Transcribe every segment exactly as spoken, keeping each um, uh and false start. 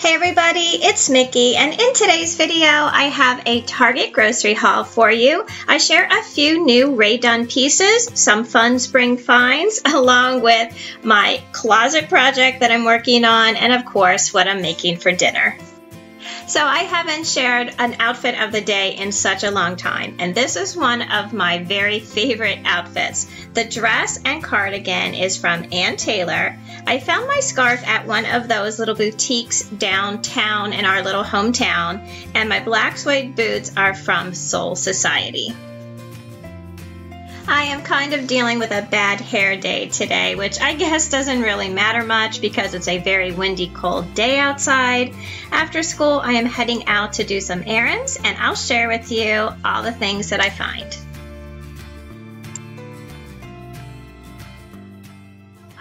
Hey everybody, it's Mickey, and in today's video I have a Target grocery haul for you. I share a few new Rae Dunn pieces, some fun spring finds, along with my closet project that I'm working on, and of course what I'm making for dinner. So I haven't shared an outfit of the day in such a long time, and this is one of my very favorite outfits. The dress and cardigan is from Ann Taylor. I found my scarf at one of those little boutiques downtown in our little hometown, and my black suede boots are from Sole Society. I am kind of dealing with a bad hair day today, which I guess doesn't really matter much because it's a very windy, cold day outside. After school, I am heading out to do some errands, and I'll share with you all the things that I find.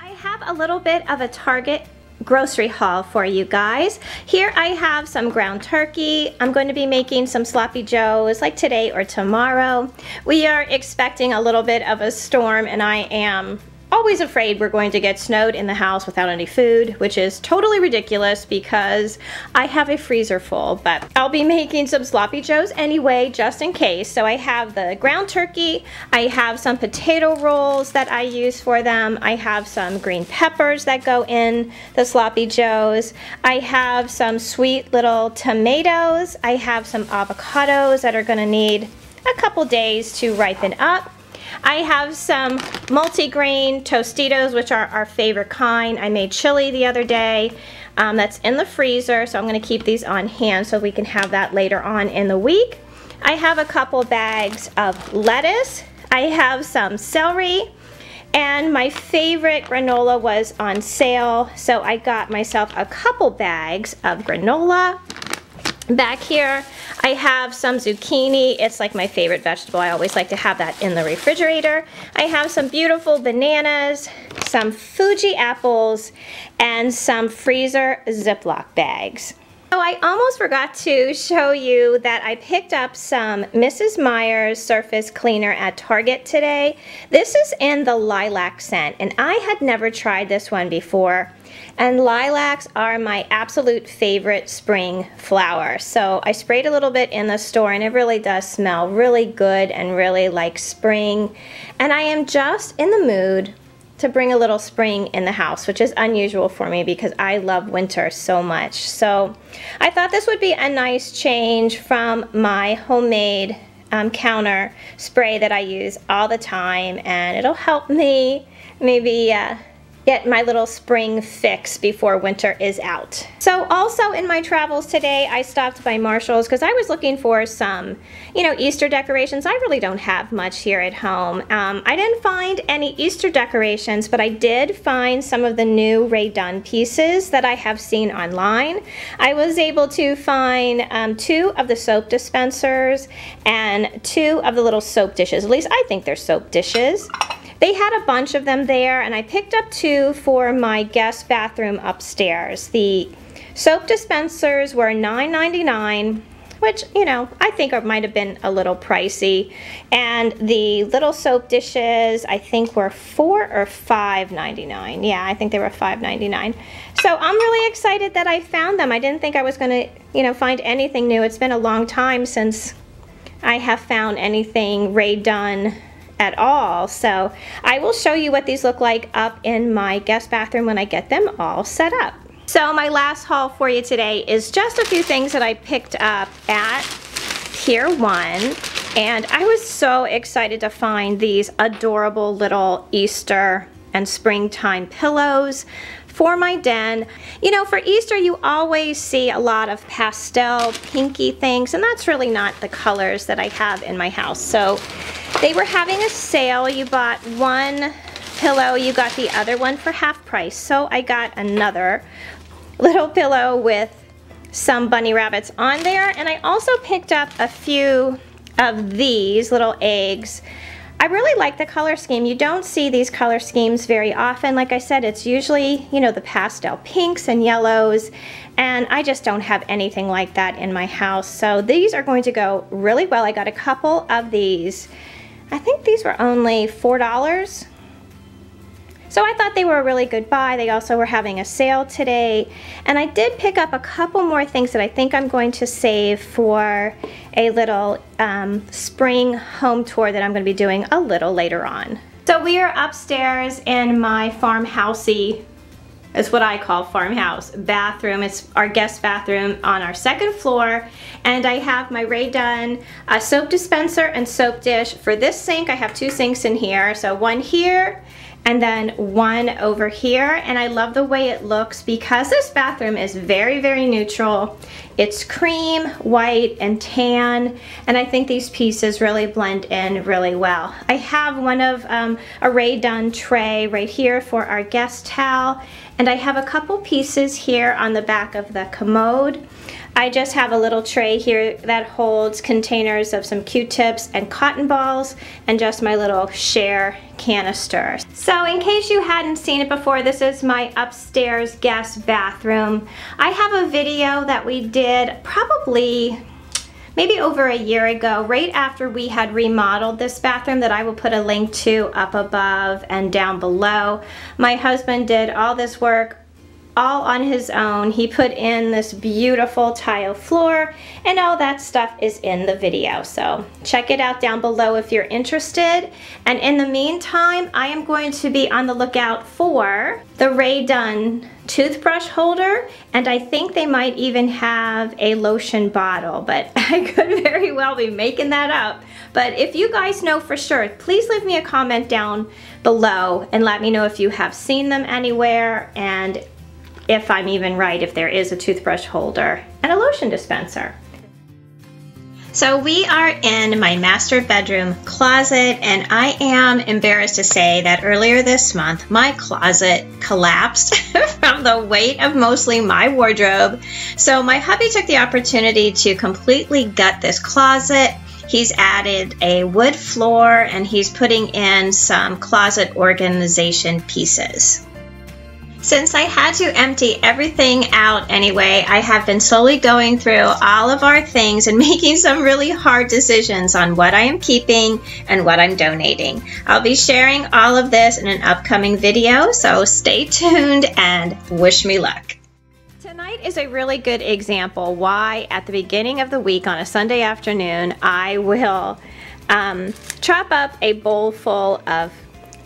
I have a little bit of a Target grocery haul for you guys. Here I have some ground turkey. I'm going to be making some sloppy joes like today or tomorrow. We are expecting a little bit of a storm, and I am always afraid we're going to get snowed in the house without any food, which is totally ridiculous because I have a freezer full, but I'll be making some sloppy joes anyway, just in case. So I have the ground turkey, I have some potato rolls that I use for them, I have some green peppers that go in the sloppy joes, I have some sweet little tomatoes, I have some avocados that are gonna need a couple days to ripen up. I have some multigrain Tostitos, which are our favorite kind. I made chili the other day. Um, that's in the freezer, so I'm going to keep these on hand so we can have that later on in the week. I have a couple bags of lettuce. I have some celery. And my favorite granola was on sale, so I got myself a couple bags of granola. Back here, I have some zucchini. It's like my favorite vegetable. I always like to have that in the refrigerator. I have some beautiful bananas, some Fuji apples, and some freezer Ziploc bags. Oh, I almost forgot to show you that I picked up some Missus Meyer's surface cleaner at Target today. This is in the lilac scent, and I had never tried this one before. And lilacs are my absolute favorite spring flower. So I sprayed a little bit in the store, and it really does smell really good and really like spring. And I am just in the mood to bring a little spring in the house, which is unusual for me because I love winter so much. So I thought this would be a nice change from my homemade um, counter spray that I use all the time, and it'll help me maybe uh, get my little spring fix before winter is out. So also in my travels today, I stopped by Marshall's because I was looking for some, you know, Easter decorations. I really don't have much here at home. Um, I didn't find any Easter decorations, but I did find some of the new Rae Dunn pieces that I have seen online. I was able to find um, two of the soap dispensers and two of the little soap dishes. At least I think they're soap dishes. They had a bunch of them there, and I picked up two for my guest bathroom upstairs. The soap dispensers were nine ninety-nine, which, you know, I think might have been a little pricey. And the little soap dishes, I think, were four or five ninety-nine. Yeah, I think they were five ninety-nine. So I'm really excited that I found them. I didn't think I was going to, you know, find anything new. It's been a long time since I have found anything Rae Dunn at all. So I will show you what these look like up in my guest bathroom when I get them all set up. So my last haul for you today is just a few things that I picked up at Pier One, and I was so excited to find these adorable little Easter and springtime pillows for my den. You know, for Easter you always see a lot of pastel pinky things, and that's really not the colors that I have in my house. So they were having a sale. You bought one pillow, you got the other one for half price. So I got another little pillow with some bunny rabbits on there, and I also picked up a few of these little eggs. I really like the color scheme. You don't see these color schemes very often. Like I said, it's usually, you know, the pastel pinks and yellows, and I just don't have anything like that in my house. So these are going to go really well. I got a couple of these. I think these were only four dollars. So I thought they were a really good buy. They also were having a sale today. And I did pick up a couple more things that I think I'm going to save for a little um, spring home tour that I'm going to be doing a little later on. So we are upstairs in my farmhousey, it's what I call farmhouse, bathroom. It's our guest bathroom on our second floor. And I have my Rae Dunn uh, soap dispenser and soap dish. For this sink, I have two sinks in here. So one here and then one over here. And I love the way it looks because this bathroom is very, very neutral. It's cream, white, and tan. And I think these pieces really blend in really well. I have one of um, a Rae Dunn tray right here for our guest towel. And I have a couple pieces here on the back of the commode. I just have a little tray here that holds containers of some Q-tips and cotton balls and just my little Share canister. So in case you hadn't seen it before, this is my upstairs guest bathroom. I have a video that we did probably maybe over a year ago, right after we had remodeled this bathroom, that I will put a link to up above and down below. My husband did all this work all on his own. He put in this beautiful tile floor, and all that stuff is in the video. So check it out down below if you're interested. And in the meantime, I am going to be on the lookout for the Rae Dunn toothbrush holder, and I think they might even have a lotion bottle, but I could very well be making that up. But if you guys know for sure, please leave me a comment down below and let me know if you have seen them anywhere, and if I'm even right, if there is a toothbrush holder and a lotion dispenser. So we are in my master bedroom closet, and I am embarrassed to say that earlier this month, my closet collapsed from the weight of mostly my wardrobe. So my hubby took the opportunity to completely gut this closet. He's added a wood floor, and he's putting in some closet organization pieces. Since I had to empty everything out anyway, I have been slowly going through all of our things and making some really hard decisions on what I am keeping and what I'm donating. I'll be sharing all of this in an upcoming video, so stay tuned and wish me luck. Tonight is a really good example why at the beginning of the week on a Sunday afternoon, I will um, chop up a bowl full of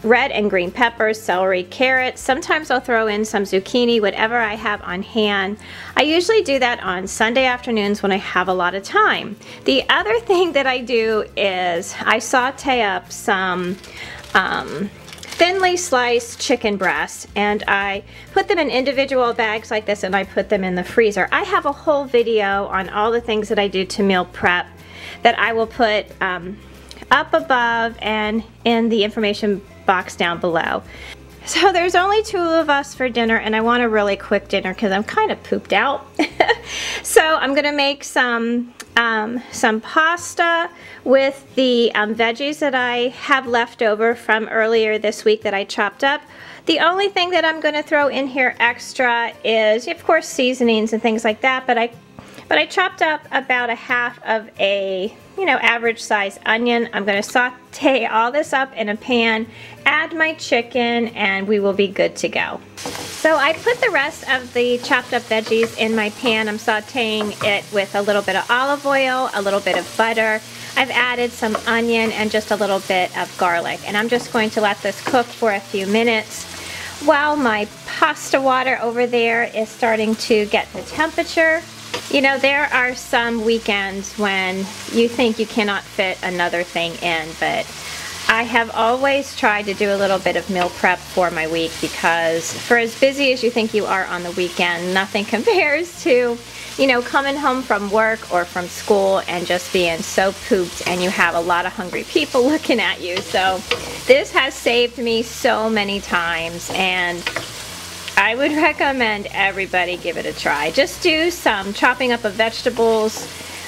red and green peppers, celery, carrots. Sometimes I'll throw in some zucchini, whatever I have on hand. I usually do that on Sunday afternoons when I have a lot of time. The other thing that I do is I saute up some um, thinly sliced chicken breasts, and I put them in individual bags like this, and I put them in the freezer. I have a whole video on all the things that I do to meal prep that I will put um, up above and in the information box down below. So there's only two of us for dinner, and I want a really quick dinner because I'm kind of pooped out. So I'm gonna make some um, some pasta with the um, veggies that I have left over from earlier this week that I chopped up. The only thing that I'm gonna throw in here extra is, of course, seasonings and things like that, but I But I chopped up about a half of a, you know, average size onion. I'm going to saute all this up in a pan, add my chicken, and we will be good to go. So I put the rest of the chopped up veggies in my pan. I'm sauteing it with a little bit of olive oil, a little bit of butter. I've added some onion and just a little bit of garlic. And I'm just going to let this cook for a few minutes while my pasta water over there is starting to get the temperature. You know, there are some weekends when you think you cannot fit another thing in, but I have always tried to do a little bit of meal prep for my week, because for as busy as you think you are on the weekend, nothing compares to, you know, coming home from work or from school and just being so pooped, and you have a lot of hungry people looking at you. So this has saved me so many times, and I would recommend everybody give it a try. Just do some chopping up of vegetables,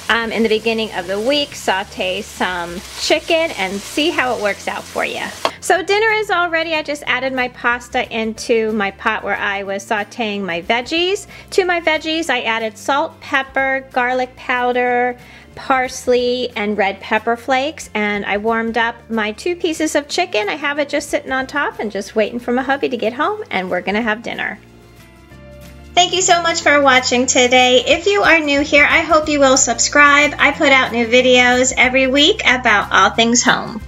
um, in the beginning of the week, saute some chicken and see how it works out for you. So dinner is all ready. I just added my pasta into my pot where I was sauteing my veggies. To my veggies, I added salt, pepper, garlic powder, parsley, and red pepper flakes, and I warmed up my two pieces of chicken. I have it just sitting on top and just waiting for my hubby to get home, and we're gonna have dinner. Thank you so much for watching today. If you are new here, I hope you will subscribe. I put out new videos every week about all things home.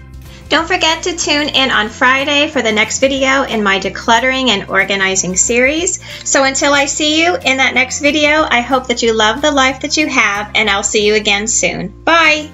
Don't forget to tune in on Friday for the next video in my decluttering and organizing series. So until I see you in that next video, I hope that you love the life that you have, and I'll see you again soon. Bye!